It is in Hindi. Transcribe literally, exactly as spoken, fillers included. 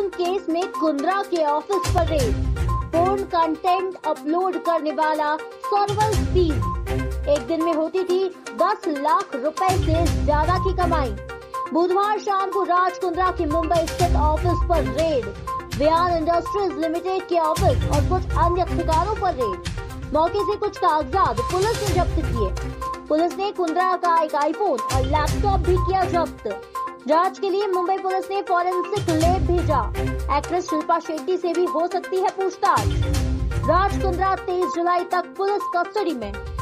साउथ केस में कुंद्रा के ऑफिस पर रेड, पोर्न कंटेंट अपलोड करने वाला सर्वर सीज। एक दिन में होती थी दस लाख रुपए से ज्यादा की कमाई। बुधवार शाम को राज कुंद्रा के मुंबई स्थित ऑफिस पर रेड, बयान इंडस्ट्रीज लिमिटेड के ऑफिस और कुछ अन्य ठिकानों पर रेड। मौके से कुछ कागजात पुलिस ने जब्त किए। पुलिस ने कुंद्रा का एक आईफोन और लैपटॉप भी किया जब्त। जांच के लिए मुंबई पुलिस ने फॉरेंसिक लैब भेजा। एक्ट्रेस शिल्पा शेट्टी से भी हो सकती है पूछताछ। राज कुंद्रा तेईस जुलाई तक पुलिस कस्टडी में।